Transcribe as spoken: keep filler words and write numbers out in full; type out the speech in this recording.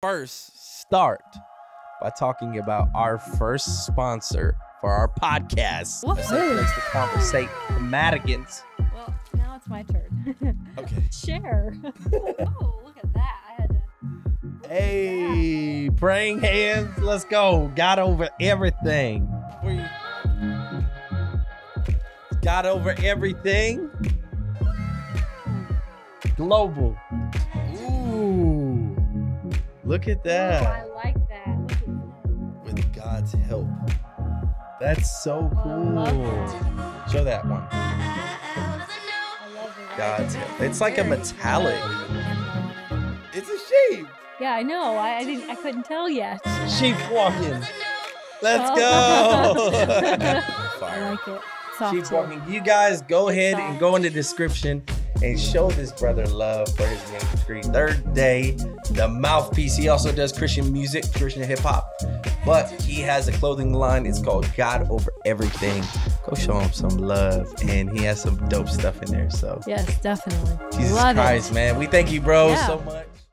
First, start by talking about our first sponsor for our podcast. That's a place to conversate the Madigans. Well, now it's my turn. Okay. Share. Oh, look at that. I had to. Hey, praying hands. Let's go. God over everything. We God over everything. Global. Ooh. Look at that. Oh, I like that. Look at that. With God's help. That's so cool. Oh, show that one. I love it. God's help. It's like a metallic. It's a sheep. Yeah, I know. I, I didn't I couldn't tell yet. Sheep walking. Let's go. I like it. Soft sheep walking. You guys go ahead Soft. and go in the description and show this brother love for his ministry. Third Day, the mouthpiece. He also does Christian music, Christian hip hop, but he has a clothing line. It's called God Over Everything. Go show him some love, and he has some dope stuff in there. So yes, definitely. Jesus love Christ, it. man. We thank you, bro, yeah. so much.